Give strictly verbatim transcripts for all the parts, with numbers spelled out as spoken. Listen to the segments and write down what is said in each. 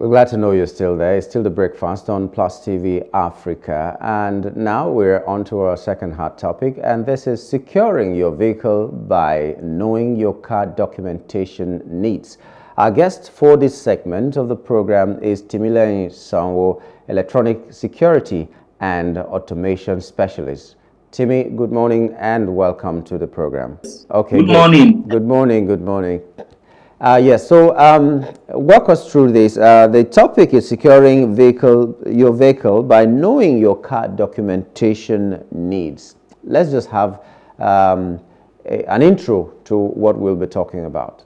We're glad to know you're still there. It's still The Breakfast on Plus T V Africa. And now we're on to our second hot topic, and this is securing your vehicle by knowing your car documentation needs. Our guest for this segment of the program is Timileyin Sanwo, Electronic Security and Automation Specialist. Timi, good morning and welcome to the program. Okay. Good, good. morning. Good morning, good morning. Uh, yes, so um, walk us through this. Uh, the topic is securing vehicle, your vehicle by knowing your car documentation needs. Let's just have um, a, an intro to what we'll be talking about.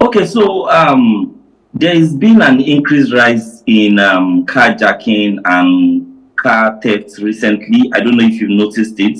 Okay, so um, there's been an increased rise in um, carjacking and car thefts recently. I don't know if you've noticed it.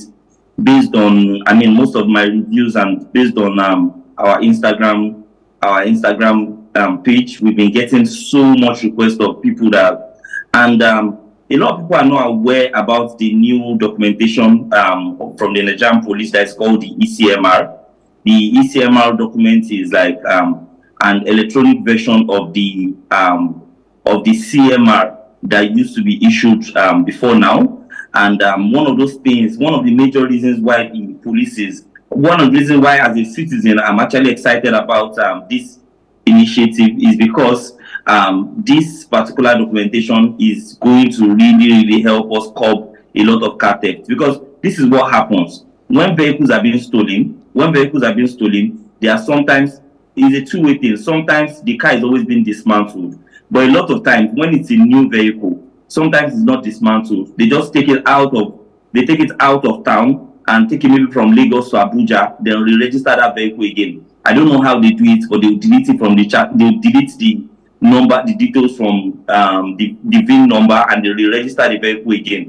Based on, I mean, most of my reviews and based on um, our Instagram, our Instagram um, page, we've been getting so much requests of people that, and um, a lot of people are not aware about the new documentation um, from the Nigerian police that is called the E C M R. The E C M R document is like um, an electronic version of the um, of the C M R that used to be issued um, before now. And um, one of those things, one of the major reasons why the police is One of the reasons why, as a citizen, I'm actually excited about um, this initiative is because um, this particular documentation is going to really, really help us curb a lot of car theft. Because this is what happens when vehicles are being stolen. When vehicles are being stolen, there are sometimes it's a two-way thing. Sometimes the car is always being dismantled, but a lot of times when it's a new vehicle, sometimes it's not dismantled. They just take it out of they take it out of town and taking it from Lagos to Abuja, they'll re-register that vehicle again. I don't know how they do it, but they'll delete it from the chat. They'll delete the number, the details from um, the, the V I N number, and they'll re-register the vehicle again.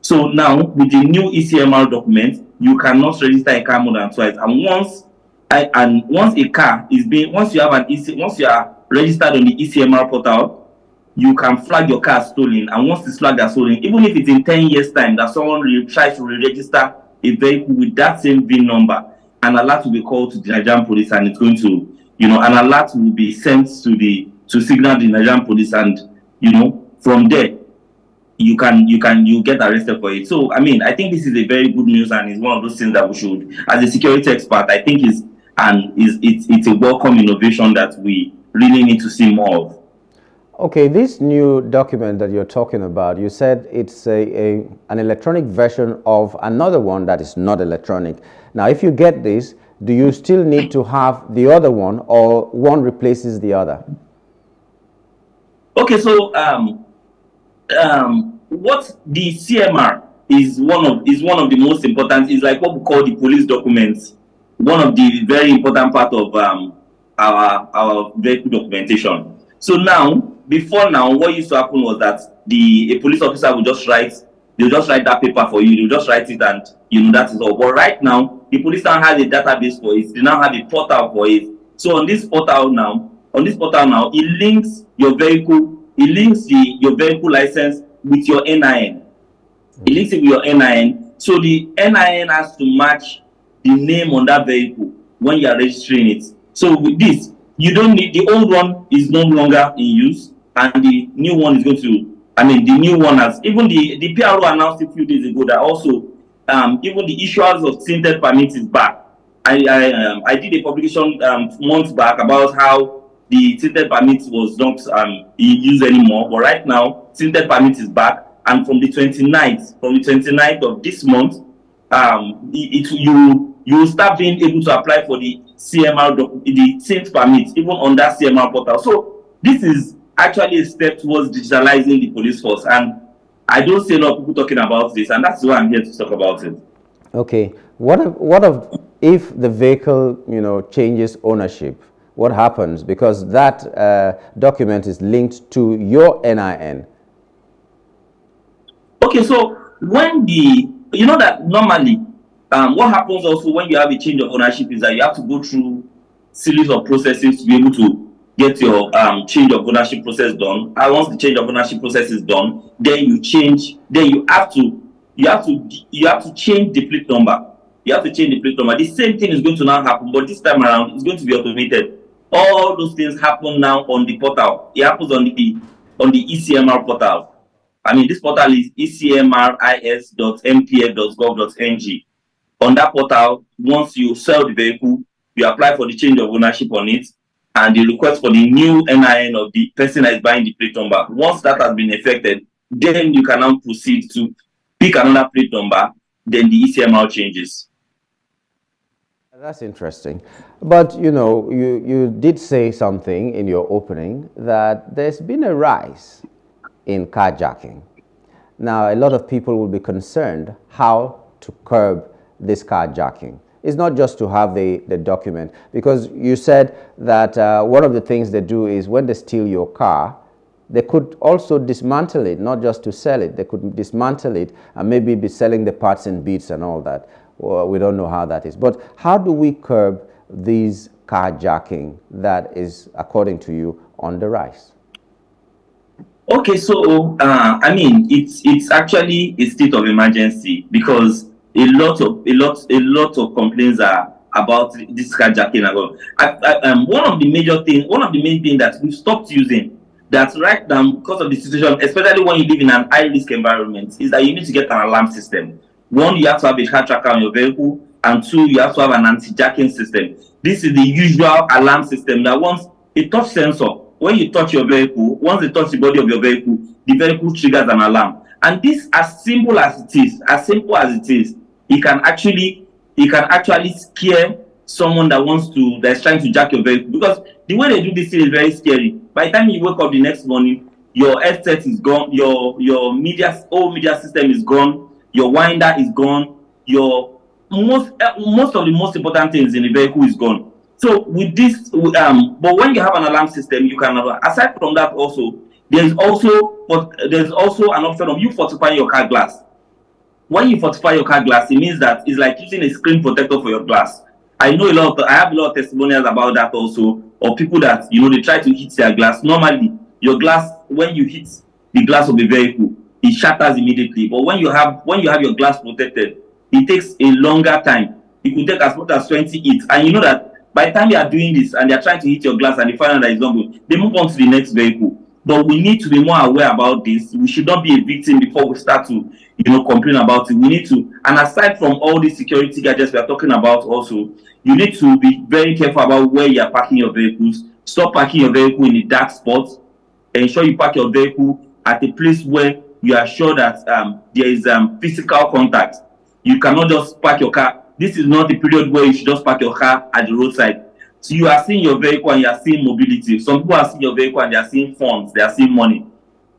So now, with the new E C M R document, you cannot register a car more than twice. And once, I, and once a car is being, once you have an E C, once you are registered on the E C M R portal, you can flag your car stolen. And once it's flagged as stolen, even if it's in ten years' time that someone will try to re-register a vehicle with that same V I N number, an alert will be called to the Nigerian police, and it's going to, you know, an alert will be sent to the to signal the Nigerian police, and you know, from there, you can you can you get arrested for it. So I mean, I think this is a very good news, and it's one of those things that we should, as a security expert, I think is and is it's it's a welcome innovation that we really need to see more of. Okay, this new document that you're talking about, you said it's a, a, an electronic version of another one that is not electronic. Now, if you get this, do you still need to have the other one, or one replaces the other? Okay, so um, um, what the C M R is one of is one of the most important, is like what we call the police documents, one of the very important part of um, our our vehicle documentation. So now, before now, what used to happen was that the a police officer would just write, they'll just write that paper for you, they'll just write it, and you know, that is all. But right now, the police now have a database for it, they now have a portal for it. So on this portal now, on this portal now, it links your vehicle, it links the your vehicle license with your N I N. It links it with your N I N. So the N I N has to match the name on that vehicle when you are registering it. So with this, you don't need, the old one is no longer in use, and the new one is going to, I mean, the new one has, even the, the P R O announced a few days ago that also, um, even the issuance of tinted permits is back. I, I, um, I did a publication um, months back about how the tinted permits was not um, in use anymore, but right now, tinted permits is back, and from the twenty-ninth, from the twenty-ninth of this month, um, it, it, you, you start being able to apply for the C M R, the tint permits, even on that C M R portal. So this is actually a step towards digitalizing the police force, and I don't see a lot of people talking about this, and that's why I'm here to talk about it. Okay, what if, what if, if the vehicle, you know, changes ownership? What happens? Because that uh, document is linked to your N I N. Okay, so when the, you know that normally, um, what happens also when you have a change of ownership is that you have to go through series of processes to be able to get your um, change of ownership process done. And once the change of ownership process is done, then you change. Then you have to, you have to, you have to change the plate number. You have to change the plate number. The same thing is going to now happen, but this time around, it's going to be automated. All those things happen now on the portal. It happens on the on the E C M R portal. I mean, this portal is e c m r s dot m p f dot gov dot n g. On that portal, once you sell the vehicle, you apply for the change of ownership on it, and you request for the new N I N of the person that is buying the plate number. Once that has been effected, then you can now proceed to pick another plate number, then the E C M R changes. That's interesting. But, you know, you, you did say something in your opening that there's been a rise in carjacking. Now, a lot of people will be concerned how to curb this carjacking. It's not just to have the, the document, because you said that uh, one of the things they do is when they steal your car, they could also dismantle it, not just to sell it. They could dismantle it and maybe be selling the parts and bits and all that. Well, we don't know how that is. But how do we curb these carjacking that is, according to you, on the rise? Okay, so, uh, I mean, it's, it's actually a state of emergency, because a lot of a lot a lot of complaints are about this carjacking. I, I, um, one of the major things, one of the main things that we've stopped using, that's right now because of the situation, especially when you live in an high-risk environment, is that you need to get an alarm system. One, you have to have a car tracker on your vehicle, and two, you have to have an anti-jacking system. This is the usual alarm system that once a touch sensor, when you touch your vehicle, once it touches the body of your vehicle, the vehicle triggers an alarm. And this, as simple as it is, as simple as it is, it can actually, it can actually scare someone that wants to, that's trying to jack your vehicle. Because the way they do this thing is very scary. By the time you wake up the next morning, your headset is gone, your your media, old media system is gone. Your winder is gone. Your most most of the most important things in the vehicle is gone. So with this, um, but when you have an alarm system, you can. Aside from that, also there's also there's also an option of you fortifying your car glass. When you fortify your car glass, it means that it's like using a screen protector for your glass. I know a lot. Of, I have a lot of testimonials about that also, or people that you know they try to hit their glass. Normally, your glass, when you hit the glass of a vehicle, it shatters immediately. But when you have when you have your glass protected, it takes a longer time. It could take as much as twenty hits. And you know that by the time they are doing this and they are trying to hit your glass and they find out that it's not good, they move on to the next vehicle. But we need to be more aware about this. We should not be a victim before we start to, you know, complain about it. We need to, and aside from all the security gadgets we are talking about also, you need to be very careful about where you are parking your vehicles. Stop parking your vehicle in a dark spot. Ensure you park your vehicle at a place where you are sure that um, there is um, physical contact. You cannot just park your car. This is not a period where you should just park your car at the roadside. So you are seeing your vehicle and you are seeing mobility. Some people are seeing your vehicle and they are seeing funds, they are seeing money,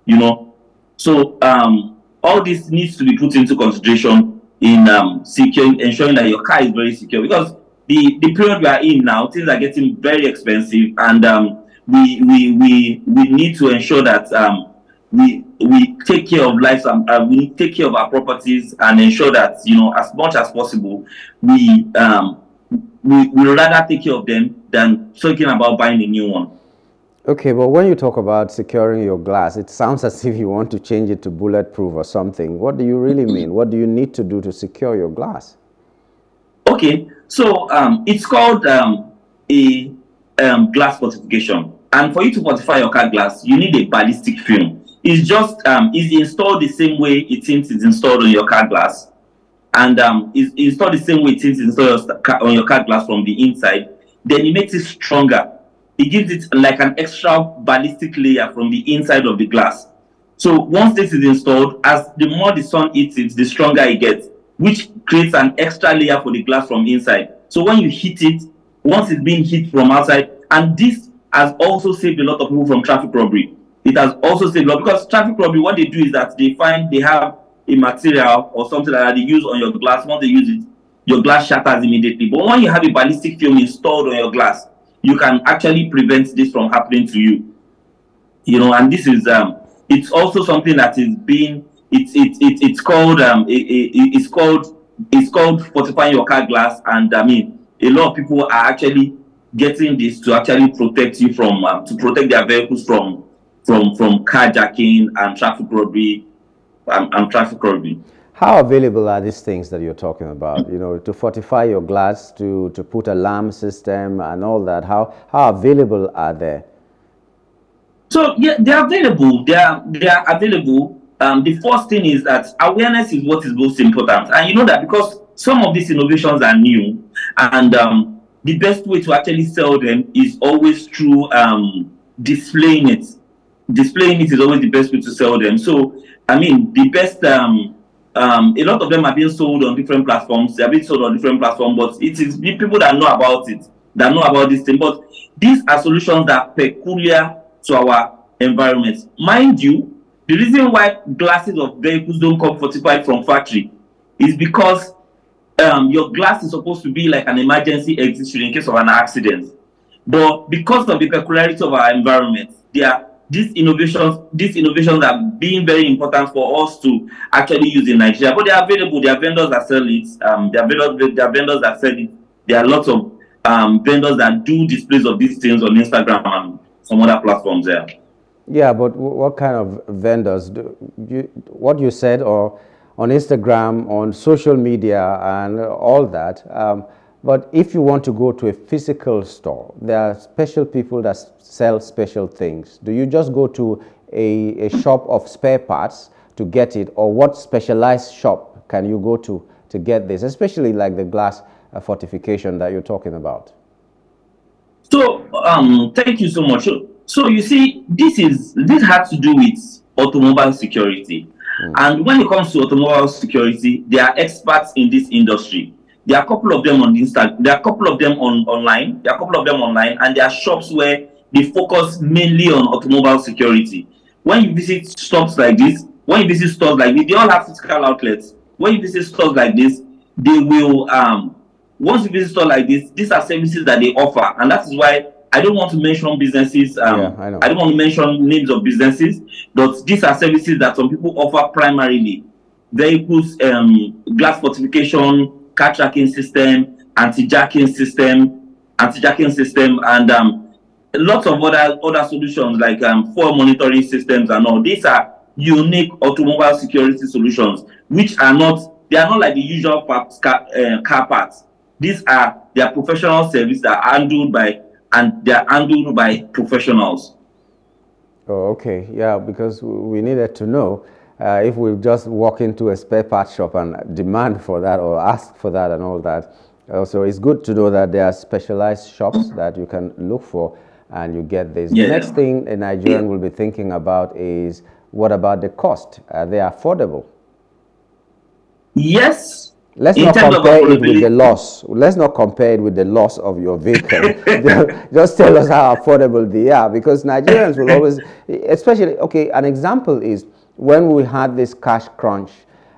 you know. So um, all this needs to be put into consideration in um, securing, ensuring that your car is very secure, because the, the period we are in now, things are getting very expensive, and um, we, we, we, we need to ensure that um, we we take care of lives, and uh, we take care of our properties and ensure that, you know, as much as possible, we um we would rather take care of them than talking about buying a new one. Okay, but when you talk about securing your glass, it sounds as if you want to change it to bulletproof or something. What do you really mean? What do you need to do to secure your glass? Okay, so um it's called um a um glass fortification, and for you to fortify your car glass, you need a ballistic film. It's just, um, it's installed the same way it is installed on your car glass. And um, it's installed the same way it is installed on your car glass from the inside. Then it makes it stronger. It gives it like an extra ballistic layer from the inside of the glass. So once this is installed, as the more the sun hits it, the stronger it gets, which creates an extra layer for the glass from inside. So when you hit it, once it's being hit from outside, and this has also saved a lot of people from traffic robbery. It has also saved a lot, because traffic robbery, what they do is that they find they have a material or something that they use on your glass. Once they use it, your glass shatters immediately. But when you have a ballistic film installed on your glass, you can actually prevent this from happening to you. You know, and this is um, it's also something that is being it's it's it, it's called um, it, it, it's called it's called fortifying your car glass, and I mean a lot of people are actually getting this to actually protect you from um, to protect their vehicles from. From from carjacking and traffic robbery, and, and traffic robbery. How available are these things that you're talking about? You know, to fortify your glass, to, to put alarm system and all that. How, how available are they? So, yeah, they're available. They are, they are available. Um, the first thing is that awareness is what is most important. And you know that because some of these innovations are new, and um, the best way to actually sell them is always through um, displaying it. Displaying it is always the best way to sell them. So, I mean, the best... Um, Um, a lot of them are being sold on different platforms. They are being sold on different platforms, but it is the people that know about it, that know about this thing. But these are solutions that are peculiar to our environment. Mind you, the reason why glasses of vehicles don't come fortified from factory is because um, your glass is supposed to be like an emergency exit shield in case of an accident. But because of the peculiarity of our environment, they are These innovations, these innovations are being very important for us to actually use in Nigeria. But they are available. There are vendors that sell it. Um, there are vendors, there are vendors that sell it. There are lots of um, vendors that do displays of these things on Instagram and some other platforms there. Yeah, but what kind of vendors? Do you, what you said, or on Instagram, on social media, and all that. Um, but if you want to go to a physical store, there are special people that sell special things. Do you just go to a, a shop of spare parts to get it, or what specialized shop can you go to to get this, especially like the glass uh, fortification that you're talking about? So, um, thank you so much. So, so you see, this is this has to do with automobile security. Mm. And when it comes to automobile security, there are experts in this industry. There are a couple of them on Instagram. There are a couple of them on online. There are a couple of them online, and there are shops where they focus mainly on automobile security. When you visit shops like this, when you visit stores like this, they all have physical outlets. When you visit stores like this, they will. Um, once you visit stores like this, these are services that they offer, and that is why I don't want to mention businesses. Um, yeah, I know. I don't want to mention names of businesses, but these are services that some people offer primarily: vehicles, um, glass fortification, car tracking system, anti-jacking system, anti-jacking system, and um, lots of other other solutions like um, fuel monitoring systems and all. These are unique automobile security solutions, which are not they are not like the usual parts, car, uh, car parts. These are their professional service that are handled by and they are handled by professionals. Oh, okay, yeah, because we needed to know. Uh, if we just walk into a spare parts shop and demand for that or ask for that and all that. Uh, so it's good to know that there are specialized shops that you can look for and you get this. Yeah. The next thing a Nigerian will be thinking about is, what about the cost? Are they affordable? Yes. Let's not compare it with the loss. Let's not compare it with the loss of your vehicle. Just tell us how affordable they are, because Nigerians will always, especially, okay, an example is, when we had this cash crunch,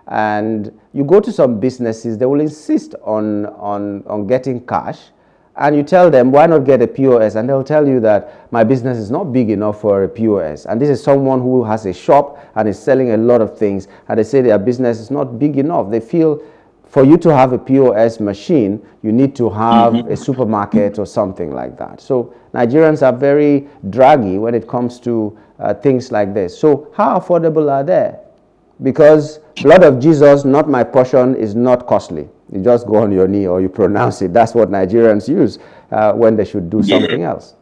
and you go to some businesses, they will insist on, on, on getting cash, and you tell them, why not get a P O S? And they'll tell you that my business is not big enough for a P O S. And this is someone who has a shop and is selling a lot of things, and they say their business is not big enough. They feel for you to have a P O S machine, you need to have mm-hmm. a supermarket or something like that. So Nigerians are very draggy when it comes to Uh, things like this. So how affordable are they? Because blood of Jesus, not my portion, is not costly. You just go on your knee or you pronounce it. That's what Nigerians use uh, when they should do yeah. something else.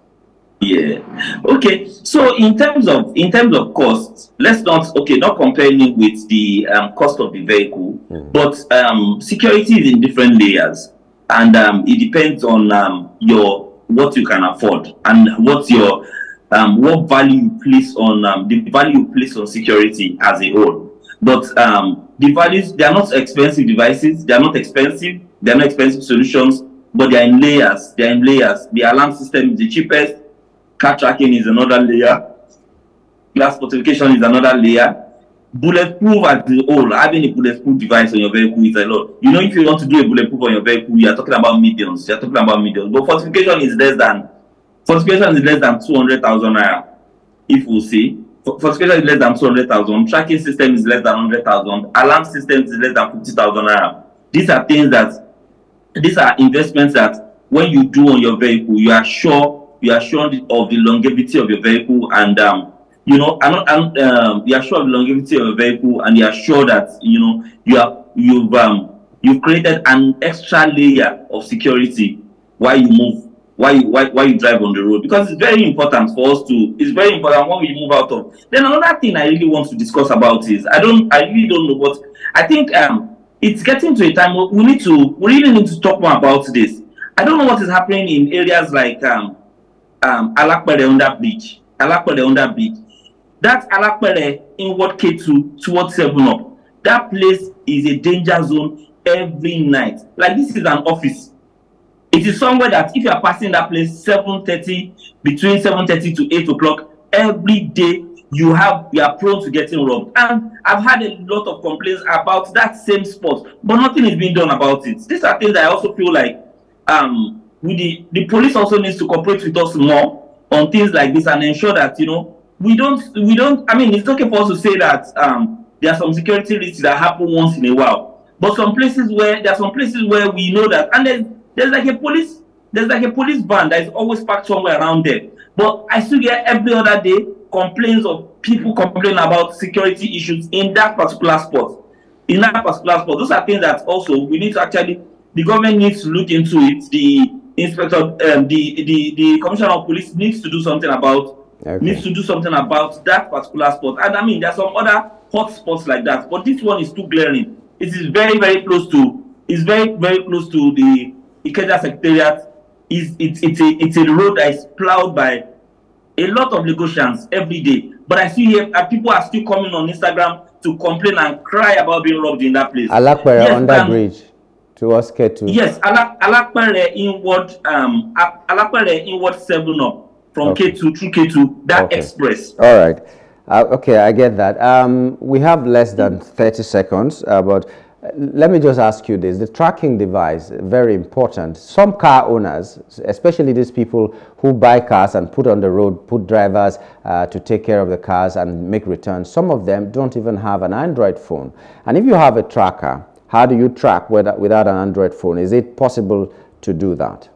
Yeah. Okay. So in terms of in terms of costs, let's not okay not comparing with the um, cost of the vehicle, mm. but um, security is in different layers, and um, it depends on um, your what you can afford and what's your Um, what value you place on um, the value you place on security as a whole. But um, the values, they are not expensive devices. They are not expensive. They are not expensive solutions, but they are in layers. They are in layers. The alarm system is the cheapest. Car tracking is another layer. Glass fortification is another layer. Bulletproof as a whole, having a bulletproof device on your vehicle is a lot. You know, if you want to do a bulletproof on your vehicle, you are talking about millions. You are talking about millions. But fortification is less than Fortification is less than two hundred thousand naira, if we see. Fortification is less than two hundred thousand. Tracking system is less than one hundred thousand. Alarm system is less than fifty thousand naira. These are things that, these are investments that when you do on your vehicle, you are sure, you are sure of the longevity of your vehicle and um, you know, are not, are, um, they are sure of the longevity of a vehicle, and they are sure that, you know, you have, you've, um, you've created an extra layer of security while you move, while you, while, while you drive on the road. Because it's very important for us to, it's very important when we move out of. Then another thing I really want to discuss about is, I don't, I really don't know what, I think um, it's getting to a time where we need to, we really need to talk more about this. I don't know what is happening in areas like um, um, Alakuwele under bridge, Alakuwele under bridge. That Alakuwele inward K two towards seven up. That place is a danger zone every night. Like, this is an office. It is somewhere that if you are passing that place seven thirty, between seven thirty to eight o'clock every day, you have you are prone to getting robbed. And I've had a lot of complaints about that same spot, but nothing is being done about it. These are things that I also feel like um with the the police also needs to cooperate with us more on things like this and ensure that, you know, we don't we don't I mean, it's okay for us to say that um there are some security risks that happen once in a while, but some places where there are some places where we know that, and there's, there's like a police there's like a police van that is always parked somewhere around there, but I still get every other day complaints of people complaining about security issues in that particular spot in that particular spot those are things that also we need to actually the government needs to look into it. The inspector, um, the, the the commissioner of police needs to do something about okay. needs to do something about that particular spot. And I mean, there are some other hot spots like that, but this one is too glaring. It is very very close to. It's very very close to the Ikeja secretariat. Is it's it's a it's a road that is plowed by a lot of Lagosians every day. But I see here uh, people are still coming on Instagram to complain and cry about being robbed in that place. Alakuwele yes, on that bridge. Was scared to. Yes, Alakuwele inward, um, Alakuwele inward seven up from okay. K two through K two, that okay. express. All right, uh, okay, I get that. Um, we have less than thirty seconds, uh, but let me just ask you this: the tracking device, very important. Some car owners, especially these people who buy cars and put on the road, put drivers uh, to take care of the cars and make returns. Some of them don't even have an Android phone, and if you have a tracker. How do you track whether, without an Android phone? Is it possible to do that?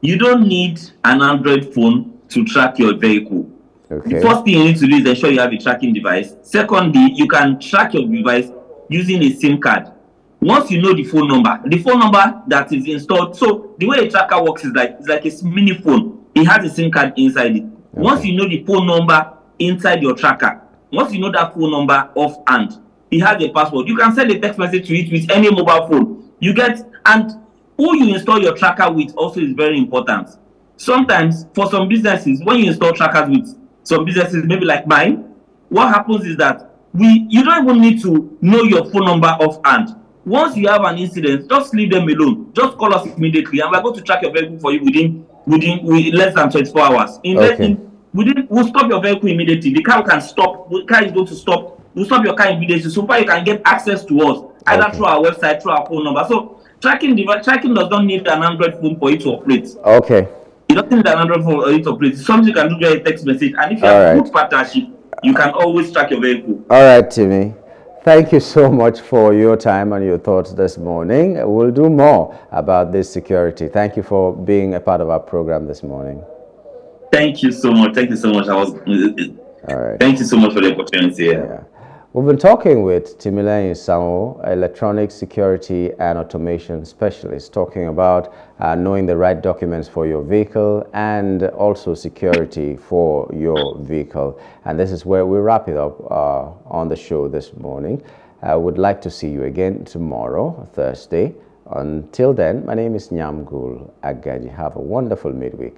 You don't need an Android phone to track your vehicle. Okay. The first thing you need to do is ensure you have a tracking device. Secondly, you can track your device using a SIM card. Once you know the phone number, the phone number that is installed. So the way a tracker works is like, it's like a mini phone. It has a SIM card inside it. Okay. Once you know the phone number inside your tracker, once you know that phone number offhand, it has a password. You can send a text message to it with any mobile phone. You get, and who you install your tracker with also is very important. Sometimes, for some businesses, when you install trackers with some businesses, maybe like mine, what happens is that we, you don't even need to know your phone number offhand. Once you have an incident, just leave them alone. Just call us immediately, and we're going to track your vehicle for you within within, within less than twenty-four hours. In okay. less than, within, we'll stop your vehicle immediately. The car can stop. The car is going to stop. We'll stop your car in video so far you can get access to us, either okay. through our website, through our phone number. So tracking device, tracking does not need an Android phone for it to operate. Okay. It doesn't need an Android phone for it to operate. It's something you can do via a text message. And if you All have right. good partnership, you can always track your vehicle. All right, Timi. Thank you so much for your time and your thoughts this morning. We'll do more about this security. Thank you for being a part of our program this morning. Thank you so much. Thank you so much. I was. All right. Thank you so much for the opportunity. Yeah. We've been talking with Timileyin Sanwo, electronic security and automation specialist, talking about uh, knowing the right documents for your vehicle and also security for your vehicle. And this is where we wrap it up uh, on the show this morning. I would like to see you again tomorrow, Thursday. Until then, my name is Nyamgul Agaji. Have a wonderful midweek.